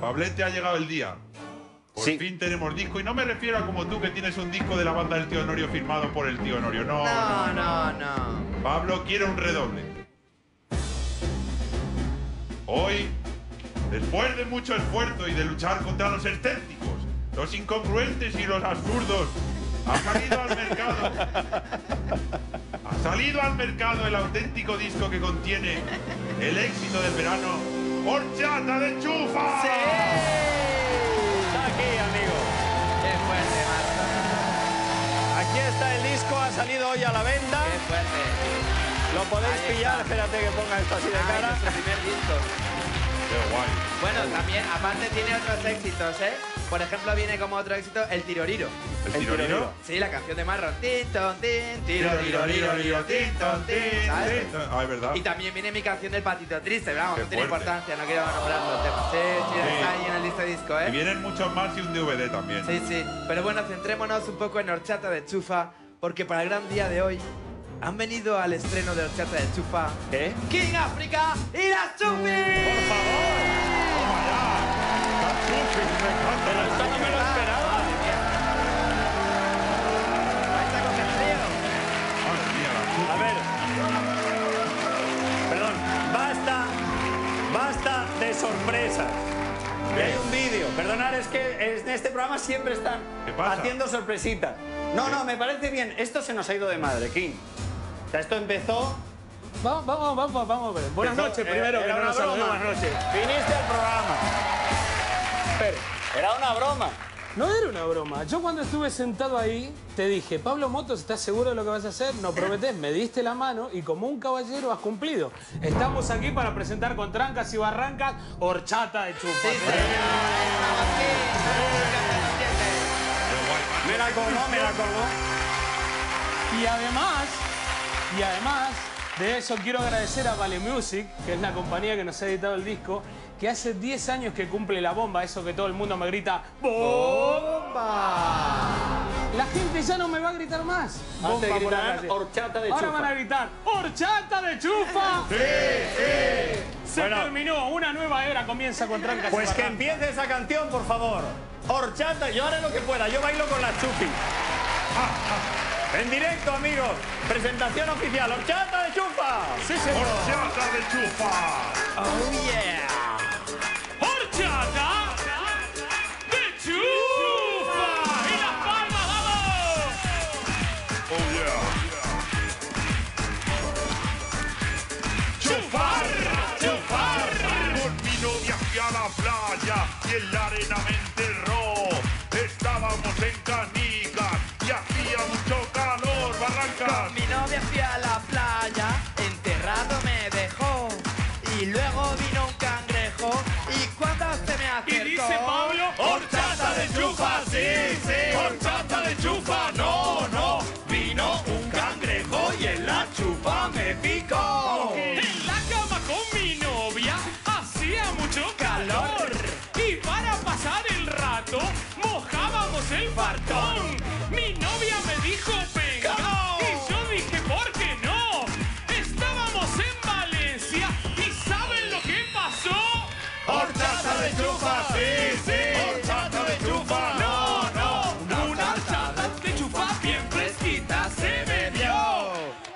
Pablete, ha llegado el día. Por fin tenemos disco, y no me refiero a como tú, que tienes un disco de la banda del tío Honorio firmado por el tío Honorio. No. Pablo quiere un redoble. Hoy, después de mucho esfuerzo y de luchar contra los escépticos, los incongruentes y los absurdos, ha salido al mercado. Ha salido al mercado el auténtico disco que contiene el éxito del verano, Horchata de Chufa. ¡Sí! Ha salido hoy a la venta. Qué fuerte. Lo podéis pillar. Espérate que ponga esto así de cara. Es el primer disco. Qué guay. Bueno, también, aparte tiene otros éxitos, ¿eh? Por ejemplo, viene como otro éxito el Tiroriro. ¿El Tiroriro? Sí, la canción de Marron. Ah, es verdad. Y también viene mi canción del Patito Triste, vamos, no tiene importancia, no quiero nombrar los temas. Sí, está ahí en el listo disco, ¿eh? Y vienen muchos más y un DVD también. Sí, sí. Pero bueno, centrémonos un poco en Horchata de Chufa, porque para el gran día de hoy han venido al estreno de Horchata de Chufa King África y las Chufis. ¡Por favor! ¡Oh, my God! ¡Las Chufis! ¡Me encanta! ¡Pero esto no me lo esperaba! ¡Vais a coger frío! ¡Madre mía, las Chufis! A ver... Perdón. Basta de sorpresas. Hay un vídeo. Perdonad, es que en este programa siempre están haciendo sorpresitas. No, me parece bien. Esto se nos ha ido de madre, King. O sea, esto empezó... Vamos. Buenas noches, primero. Era una broma. Buenas noches. Viniste al programa. Pero, era una broma. No era una broma. Yo cuando estuve sentado ahí, te dije, Pablo Motos, ¿estás seguro de lo que vas a hacer? No prometés, me diste la mano y como un caballero has cumplido. Estamos aquí para presentar con Trancas y Barrancas Horchata de Chufa. Sí, señor. Estamos aquí. Me la colgó. Y además de eso quiero agradecer a Vale Music, que es la compañía que nos ha editado el disco, que hace 10 años que cumple la bomba, eso que todo el mundo me grita, ¡bomba! La gente ya no me va a gritar más. Antes gritarán Horchata de Chufa. Ahora van a gritar, ¡Horchata de Chufa! ¡Sí, sí! Se terminó, una nueva era comienza con Trancas. Pues que empiece esa canción, por favor. Horchata, yo haré lo que pueda, yo bailo con las Chufis. En directo, amigos, presentación oficial, Horchata de Chufa. Sí, señor. Horchata de Chufa. Oh, yeah. Horchata de Chufa. Y las palmas, vamos. Oh, yeah. Chufar. Con mi novia fui a la playa y en la arena me... Estábamos en canicas y hacía mucho calor, Barrancas. Con mi novia fui a la playa, enterrado me dejó. Y luego vino un cangrejo y cuando se me acercó... Y dice Pablo, Horchata de Chufa, sí, Horchata de Chufa, no. Vino un cangrejo y en la chufa me picó. En la cama con mi novia hacía mucho calor. Y para pasar el rato... el fartón. Mi novia me dijo venga y yo dije ¿por qué no? Estábamos en Valencia y ¿saben lo que pasó? Horchata de Chufa, sí, Horchata de Chufa, no. Una horchata de chufa bien fresquita se me dio.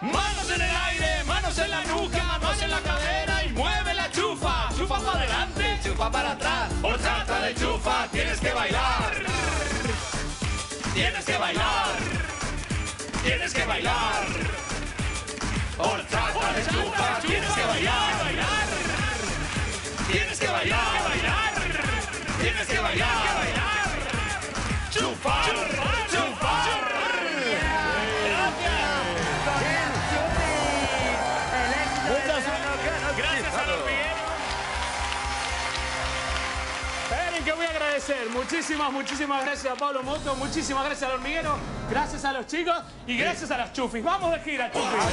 Manos en el aire, manos en la nuca, manos en la cadera y mueve la chufa. Chufa para adelante, chufa para atrás. Horchata de Chufa, tienes que bailar. Tienes que bailar. Horchata de Chufa, tienes que bailar. Tienes que bailar. Chufar. Que voy a agradecer. Muchísimas gracias a Pablo Motos, muchísimas gracias al Hormiguero, gracias a los chicos y gracias a las Chufis. Vamos de gira, Chufis.